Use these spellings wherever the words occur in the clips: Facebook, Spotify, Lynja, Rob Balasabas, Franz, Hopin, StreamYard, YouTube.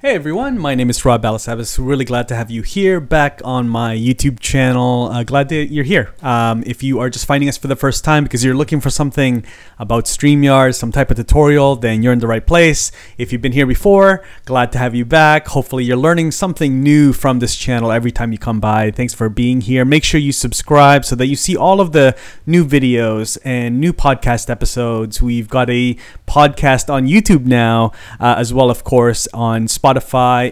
Hey everyone, my name is Rob Balasabas. Really glad to have you here back on my YouTube channel. Glad that you're here. If you are just finding us for the first time because you're looking for something about StreamYard, some type of tutorial, then you're in the right place. If you've been here before, glad to have you back. Hopefully you're learning something new from this channel every time you come by. Thanks for being here. Make sure you subscribe so that you see all of the new videos and new podcast episodes. We've got a podcast on YouTube now, as well, of course, on Spotify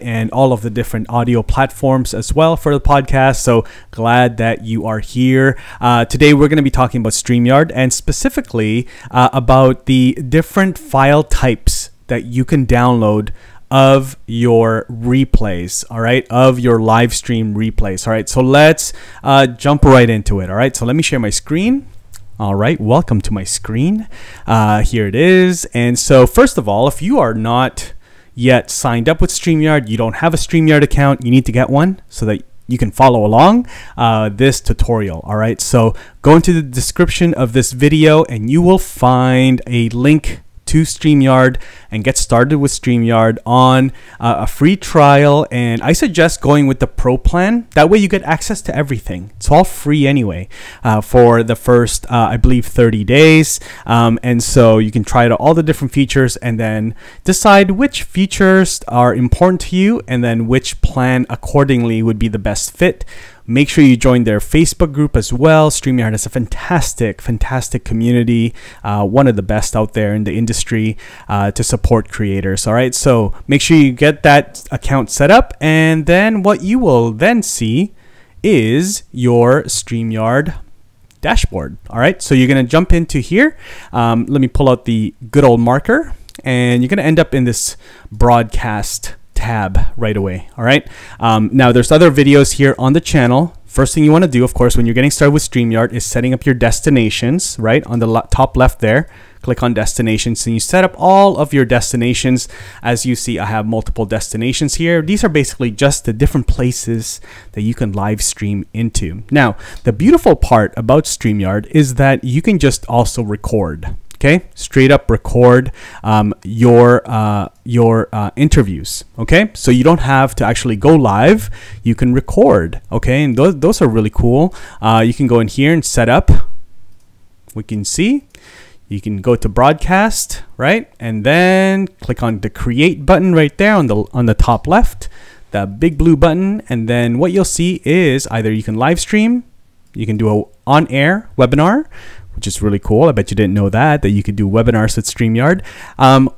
and all of the different audio platforms as well for the podcast. So glad that you are here. Today we're going to be talking about StreamYard and specifically about the different file types that you can download of your replays, all right, of your live stream replays. All right, so let's jump right into it. All right, so let me share my screen. All right, welcome to my screen. Here it is. And so first of all, if you are not yet signed up with StreamYard, you don't have a StreamYard account, you need to get one so that you can follow along this tutorial. All right, so go into the description of this video and you will find a link to StreamYard and get started with StreamYard on a free trial. And I suggest going with the Pro plan. That way you get access to everything. It's all free anyway for the first, I believe, 30 days. And so you can try out all the different features and then decide which features are important to you and then which plan accordingly would be the best fit. Make sure you join their Facebook group as well. StreamYard has a fantastic, fantastic community, one of the best out there in the industry to support creators. All right, so make sure you get that account set up, and then what you will then see is your StreamYard dashboard. All right, so you're gonna jump into here. Let me pull out the good old marker, and you're gonna end up in this broadcast tab right away. All right. Now there's other videos here on the channel. First thing you want to do, of course, when you're getting started with StreamYard is setting up your destinations, right? On the top left there, click on destinations and you set up all of your destinations. As you see, I have multiple destinations here. These are basically just the different places that you can live stream into. Now, the beautiful part about StreamYard is that you can just also record. Okay, straight up record your interviews. Okay, so you don't have to actually go live. You can record. Okay, and those are really cool. You can go in here and set up. We can see. You can go to broadcast, right, and then click on the create button right there on the top left, the big blue button, and then what you'll see is either you can live stream, you can do a on-air webinar, which is really cool. I bet you didn't know that you could do webinars at StreamYard,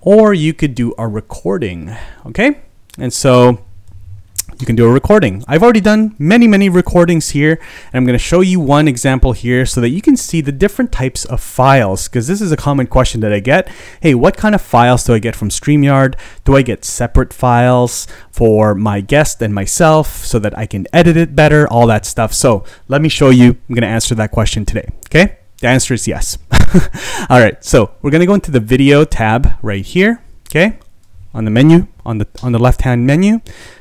or you could do a recording, okay? And so you can do a recording. I've already done many recordings here, and I'm gonna show you one example here so that you can see the different types of files, because this is a common question that I get. Hey, what kind of files do I get from StreamYard? Do I get separate files for my guest and myself so that I can edit it better, all that stuff? So let me show you, I'm gonna answer that question today, okay? The answer is yes. All right, so we're gonna go into the video tab right here, okay? On the menu, on the left-hand menu,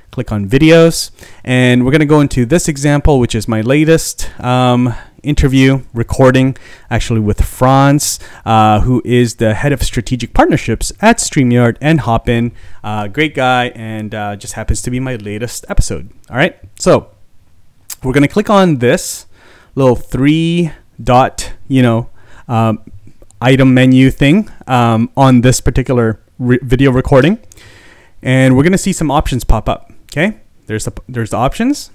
click on videos, and we're gonna go into this example, which is my latest interview recording, actually with Franz, who is the head of strategic partnerships at StreamYard and Hopin. Great guy, and just happens to be my latest episode. All right, so we're gonna click on this little three-dot, you know, item menu thing on this particular video recording, and we're gonna see some options pop up. Okay, there's the options.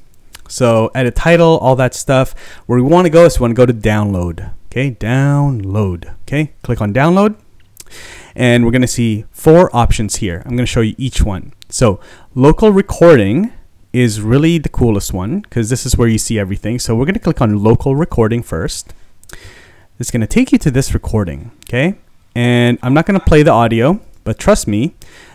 So edit title, all that stuff. Where we want to go is we want to go to download. Okay, download. Okay, click on download, and we're gonna see four options here. I'm gonna show you each one. So local recording is really the coolest one because this is where you see everything. So we're gonna click on local recording first. It's gonna take you to this recording, okay? And I'm not gonna play the audio, but trust me,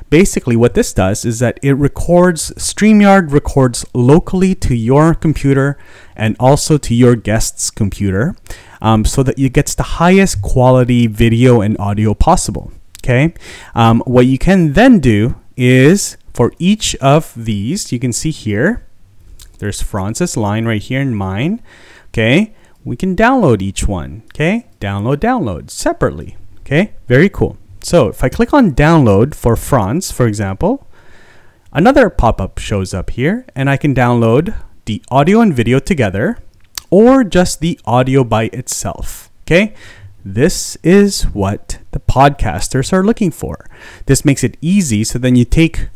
basically what this does is that it records, StreamYard records locally to your computer and also to your guest's computer so that it gets the highest quality video and audio possible, okay? What you can then do is for each of these, you can see here, there's Franz's line right here and mine, okay? We can download each one, okay? Download separately, okay? Very cool. So if I click on download for Franz, for example, Another pop-up shows up here, and I can download the audio and video together or just the audio by itself. Okay, this is what the podcasters are looking for. This makes it easy, so then you take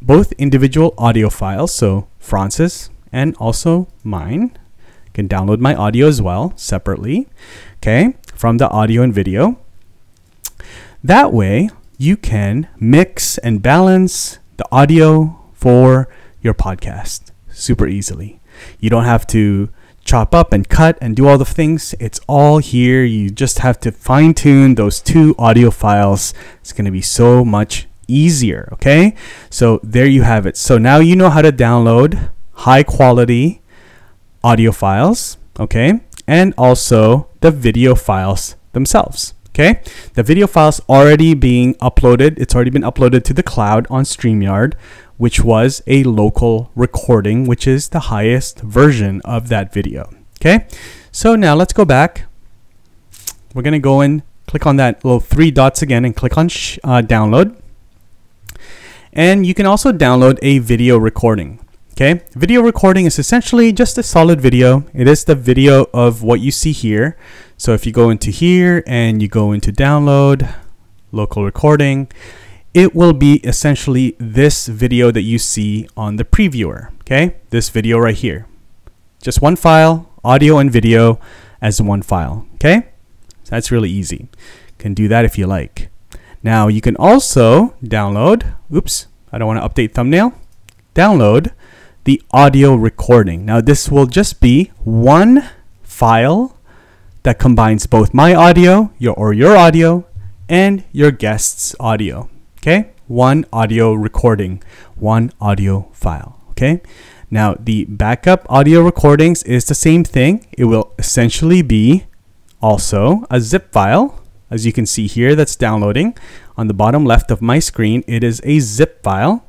both individual audio files, so Franz's and also mine. You can download my audio as well separately, okay, from the audio and video. That way you can mix and balance the audio for your podcast super easily. You don't have to chop up and cut and do all the things. It's all here. You just have to fine tune those two audio files. It's going to be so much easier. Okay. So there you have it. So now you know how to download high quality audio files. Okay. And also the video files themselves. Okay. The video files already being uploaded. It's already been uploaded to the cloud on StreamYard, which was a local recording, which is the highest version of that video. Okay, so now let's go back. We're gonna go and click on that little three dots again and click on download. And you can also download a video recording. Okay, video recording is essentially just a solid video. It is the video of what you see here. So if you go into here and you go into download, local recording, it will be essentially this video that you see on the previewer, okay? This video right here. Just one file, audio and video as one file, okay? So that's really easy. You can do that if you like. Now you can also download, oops, I don't want to update thumbnail, download the audio recording. Now this will just be one file that combines both my audio, your audio, and your guest's audio. Okay, one audio recording, one audio file. Okay, now the backup audio recordings is the same thing. It will essentially be also a zip file. As you can see here, that's downloading on the bottom left of my screen. It is a zip file.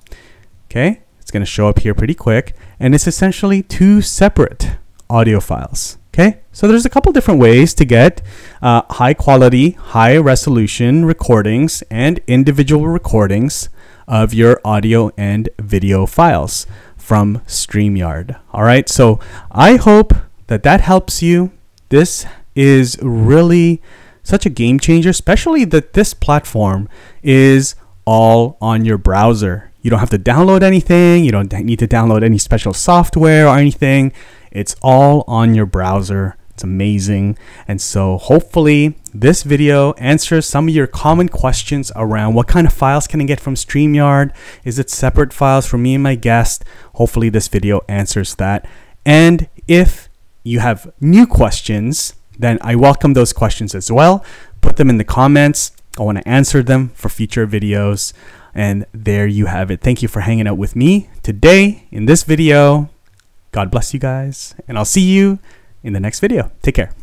Okay, it's going to show up here pretty quick, and it's essentially two separate audio files. Okay, so there's a couple different ways to get high quality, high resolution recordings and individual recordings of your audio and video files from StreamYard. All right, so I hope that that helps you. This is really such a game changer, especially that this platform is all on your browser. You don't have to download anything. You don't need to download any special software or anything. It's all on your browser. It's amazing. And so hopefully this video answers some of your common questions around what kind of files can I get from StreamYard? Is it separate files for me and my guest? Hopefully this video answers that. And if you have new questions, then I welcome those questions as well. Put them in the comments. I want to answer them for future videos. And there you have it. Thank you for hanging out with me today in this video. God bless you guys, and I'll see you in the next video. Take care.